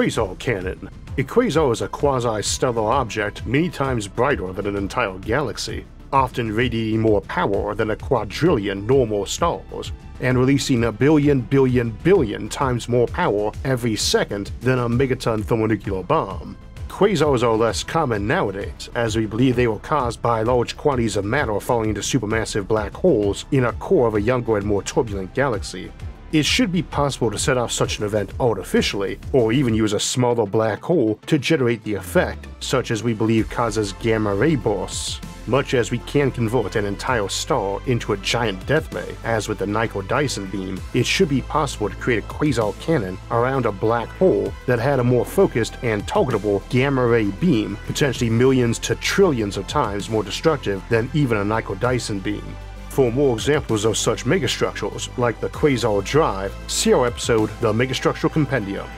Quasar Cannon. A quasar is a quasi-stellar object many times brighter than an entire galaxy, often radiating more power than a quadrillion normal stars, and releasing a billion times more power every second than a megaton thermonuclear bomb. Quasars are less common nowadays, as we believe they were caused by large quantities of matter falling into supermassive black holes in a core of a younger and more turbulent galaxy. It should be possible to set off such an event artificially, or even use a smaller black hole to generate the effect, such as we believe causes gamma ray bursts, much as we can convert an entire star into a giant death ray. As with the Nicoll-Dyson Beam, it should be possible to create a quasar cannon around a black hole that had a more focused and targetable gamma ray beam, potentially millions to trillions of times more destructive than even a Nicoll-Dyson Beam. For more examples of such megastructures, like the Quasar Drive, see our episode, The Megastructure Compendium.